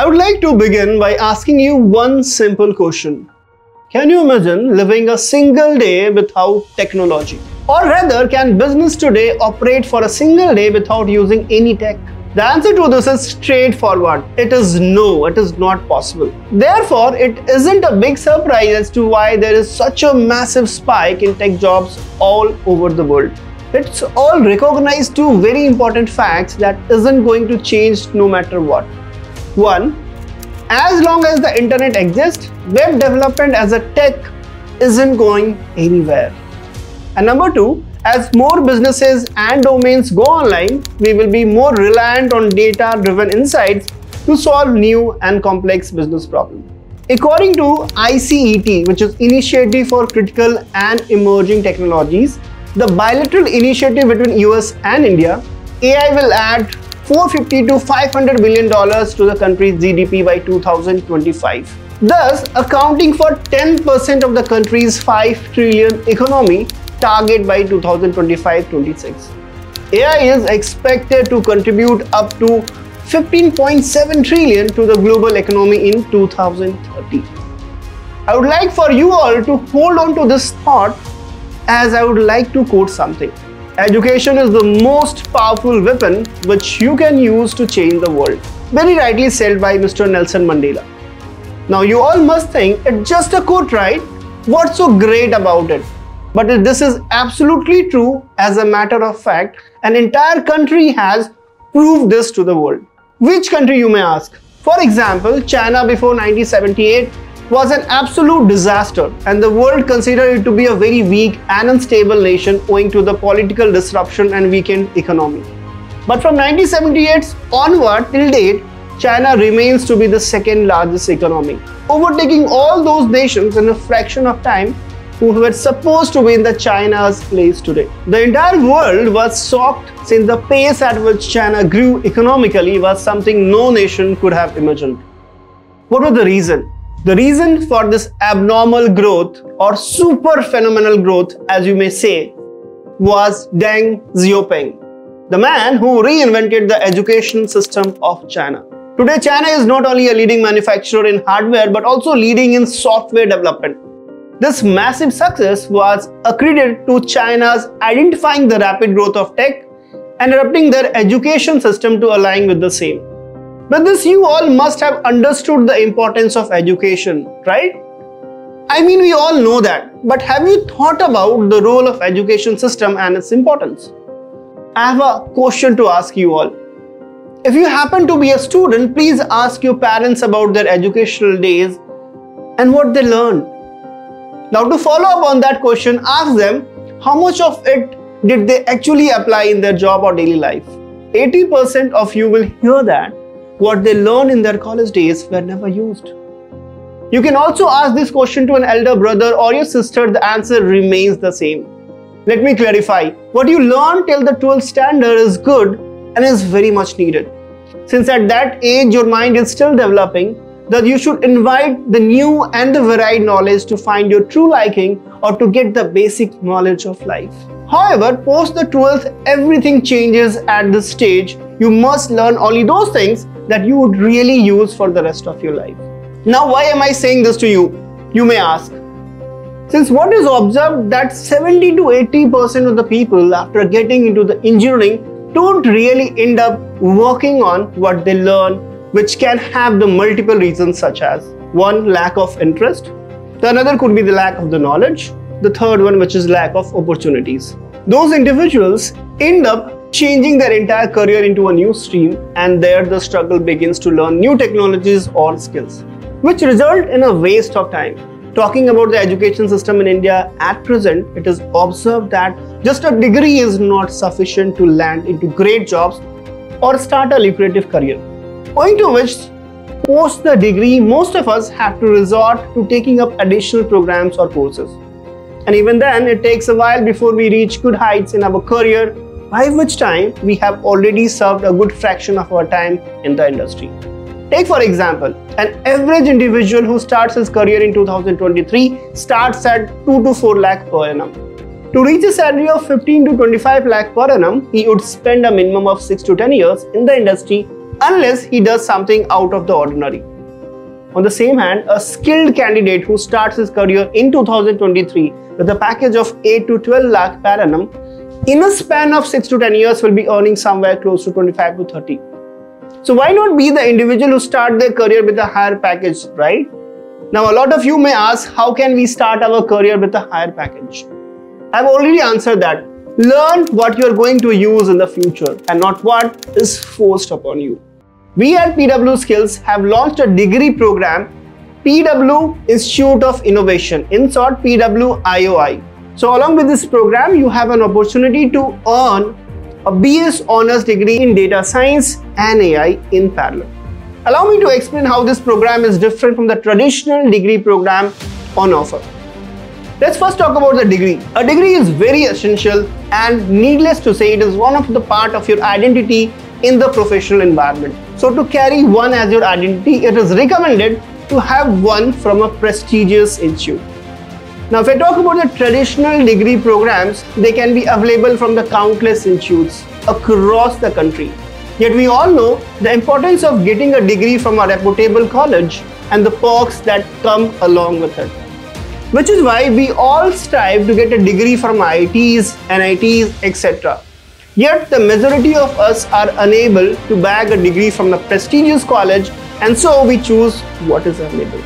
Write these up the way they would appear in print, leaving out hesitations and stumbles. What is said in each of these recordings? I would like to begin by asking you one simple question. Can you imagine living a single day without technology? Or rather, can business today operate for a single day without using any tech? The answer to this is straightforward. It is no, it is not possible. Therefore, it isn't a big surprise as to why there is such a massive spike in tech jobs all over the world. Let's all recognize two very important facts that isn't going to change no matter what. One, as long as the internet exists, web development as a tech isn't going anywhere. And number two, as more businesses and domains go online, we will be more reliant on data-driven insights to solve new and complex business problems. According to ICET, which is Initiative for Critical and Emerging Technologies, the bilateral initiative between US and India, AI will add $450 to $500 billion to the country's GDP by 2025, thus accounting for 10% of the country's $5 trillion economy target by 2025-26. AI is expected to contribute up to $15.7 trillion to the global economy in 2030. I would like for you all to hold on to this thought, as I would like to quote something. Education is the most powerful weapon which you can use to change the world. Very rightly said by Mr. Nelson Mandela. Now you all must think it's just a quote, right? What's so great about it? But this is absolutely true. As a matter of fact, an entire country has proved this to the world. Which country, you may ask? For example, China before 1978 was an absolute disaster, and the world considered it to be a very weak and unstable nation owing to the political disruption and weakened economy. But from 1978 onward till date, China remains to be the second largest economy, overtaking all those nations in a fraction of time who were supposed to be in the China's place today. The entire world was shocked, since the pace at which China grew economically was something no nation could have imagined. What was the reason? The reason for this abnormal growth, or super phenomenal growth as you may say, was Deng Xiaoping, the man who reinvented the education system of China. Today, China is not only a leading manufacturer in hardware but also leading in software development. This massive success was accredited to China's identifying the rapid growth of tech and adapting their education system to align with the same. But this, you all must have understood the importance of education, right? I mean, we all know that, but have you thought about the role of education system and its importance? I have a question to ask you all. If you happen to be a student, please ask your parents about their educational days and what they learned. Now, to follow up on that question, ask them how much of it did they actually apply in their job or daily life. 80% of you will hear that what they learned in their college days were never used. You can also ask this question to an elder brother or your sister. The answer remains the same. Let me clarify. What you learn till the 12th standard is good and is very much needed. Since at that age your mind is still developing, that you should invite the new and the varied knowledge to find your true liking or to get the basic knowledge of life. However, post the 12th, everything changes at this stage. You must learn only those things that you would really use for the rest of your life. Now, why am I saying this to you? You may ask. Since what is observed that 70 to 80% of the people after getting into the engineering don't really end up working on what they learn, which can have the multiple reasons such as: one, lack of interest; the another could be the lack of the knowledge; the third one, which is lack of opportunities. Those individuals end up changing their entire career into a new stream, and there the struggle begins to learn new technologies or skills, which result in a waste of time. Talking about the education system in India at present, it is observed that just a degree is not sufficient to land into great jobs or start a lucrative career, owing to which post the degree most of us have to resort to taking up additional programs or courses. And even then it takes a while before we reach good heights in our career, by which time we have already served a good fraction of our time in the industry. Take for example, an average individual who starts his career in 2023 starts at 2 to 4 lakh per annum. To reach a salary of 15 to 25 lakh per annum, he would spend a minimum of 6 to 10 years in the industry unless he does something out of the ordinary. On the same hand, a skilled candidate who starts his career in 2023 with a package of 8 to 12 lakh per annum, in a span of 6 to 10 years will be earning somewhere close to 25 to 30. So why not be the individual who start their career with a higher package, right? Now a lot of you may ask, how can we start our career with a higher package? I've already answered that. Learn what you're going to use in the future and not what is forced upon you. We at PW Skills have launched a degree program, PW Institute of Innovation, in short PWIOI. So along with this program, you have an opportunity to earn a BS Honours degree in Data Science and AI in parallel. Allow me to explain how this program is different from the traditional degree program on offer. Let's first talk about the degree. A degree is very essential and needless to say, it is one of the part of your identity in the professional environment. So to carry one as your identity, it is recommended to have one from a prestigious institute. Now if I talk about the traditional degree programs, they can be available from the countless institutes across the country. Yet we all know the importance of getting a degree from a reputable college and the perks that come along with it. Which is why we all strive to get a degree from IITs, NITs, etc. Yet the majority of us are unable to bag a degree from a prestigious college, and so we choose what is available.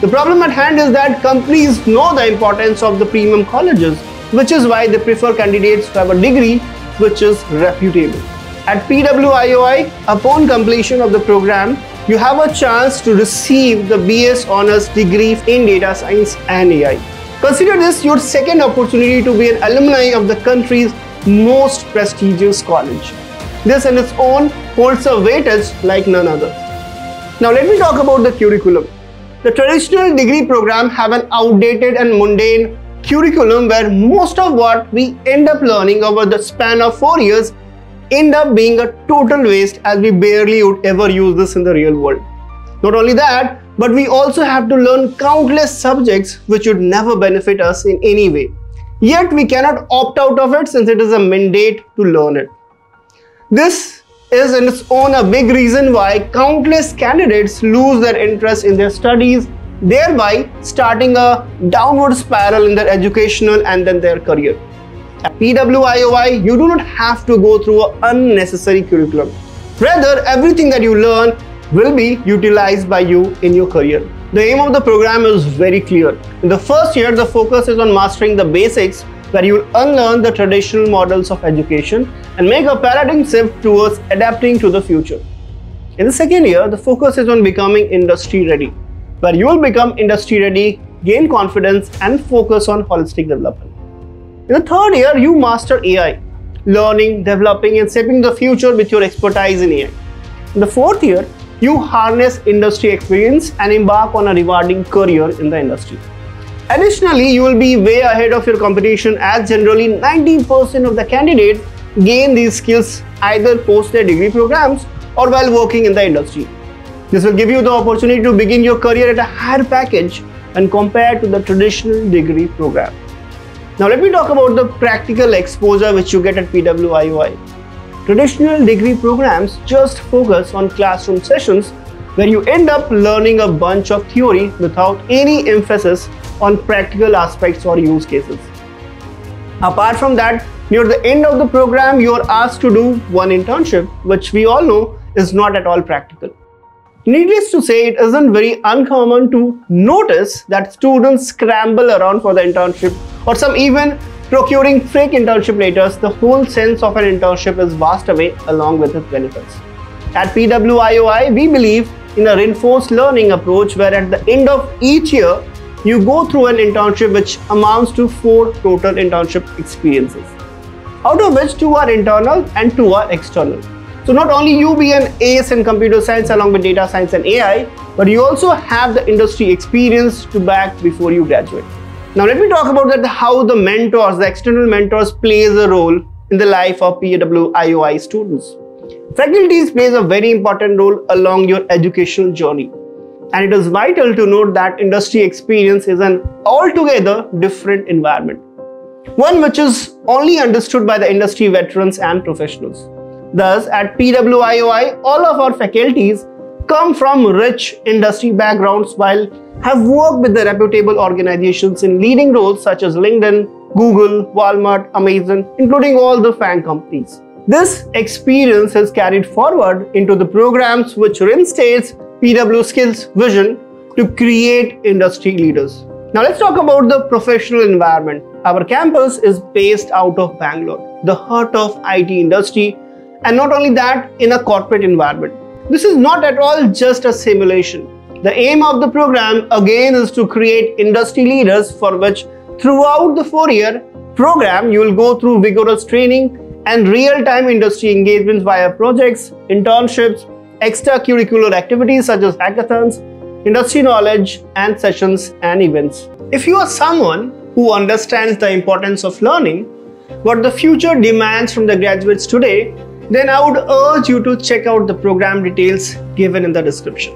The problem at hand is that companies know the importance of the premium colleges, which is why they prefer candidates who have a degree which is reputable. At PWIOI, upon completion of the program, you have a chance to receive the BS Honours degree in Data Science and AI. Consider this your second opportunity to be an alumni of the country's most prestigious college. This on its own holds a weightage like none other. Now let me talk about the curriculum. The traditional degree program have an outdated and mundane curriculum where most of what we end up learning over the span of 4 years end up being a total waste, as we barely would ever use this in the real world. Not only that, but we also have to learn countless subjects which would never benefit us in any way. Yet we cannot opt out of it since it is a mandate to learn it. This is in its own a big reason why countless candidates lose their interest in their studies, thereby starting a downward spiral in their educational and then their career. At PWIOI, you do not have to go through an unnecessary curriculum. Rather, everything that you learn will be utilized by you in your career. The aim of the program is very clear. In the first year, the focus is on mastering the basics, where you will unlearn the traditional models of education and make a paradigm shift towards adapting to the future. In the second year, the focus is on becoming industry ready, where you will become industry ready, gain confidence, and focus on holistic development. In the third year, you master AI, learning, developing, and shaping the future with your expertise in AI. In the fourth year, you harness industry experience and embark on a rewarding career in the industry. Additionally, you will be way ahead of your competition, as generally 90% of the candidates gain these skills either post their degree programs or while working in the industry. This will give you the opportunity to begin your career at a higher package and compared to the traditional degree program. Now let me talk about the practical exposure which you get at PWIOI. Traditional degree programs just focus on classroom sessions where you end up learning a bunch of theory without any emphasis on practical aspects or use cases. Apart from that, near the end of the program, you are asked to do one internship, which we all know is not at all practical. Needless to say, it isn't very uncommon to notice that students scramble around for the internship, or some even procuring fake internship letters. The whole sense of an internship is washed away along with its benefits. At PWIOI, we believe in a reinforced learning approach where at the end of each year, you go through an internship which amounts to 4 total internship experiences, out of which 2 are internal and 2 are external. So not only you be an ace in computer science along with data science and AI, but you also have the industry experience to back before you graduate. Now let me talk about that how the mentors, the external mentors, plays a role in the life of PWIOI students. Faculties plays a very important role along your educational journey, and it is vital to note that industry experience is an altogether different environment, one which is only understood by the industry veterans and professionals. Thus, at PWIOI, all of our faculties come from rich industry backgrounds while have worked with the reputable organizations in leading roles such as LinkedIn, Google, Walmart, Amazon, including all the FAANG companies. This experience is carried forward into the programs which reinstates PW Skills vision to create industry leaders. Now let's talk about the professional environment. Our campus is based out of Bangalore, the heart of IT industry, and not only that, in a corporate environment. This is not at all just a simulation. The aim of the program again is to create industry leaders, for which throughout the 4-year program you will go through vigorous training and real-time industry engagements via projects, internships, extracurricular activities such as hackathons, industry knowledge and sessions and events. If you are someone who understands the importance of learning, what the future demands from the graduates today, then I would urge you to check out the program details given in the description.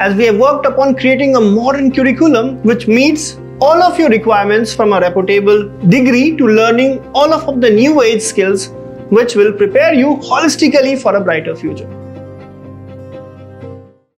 As we have worked upon creating a modern curriculum which meets all of your requirements, from a reputable degree to learning all of the new age skills which will prepare you holistically for a brighter future.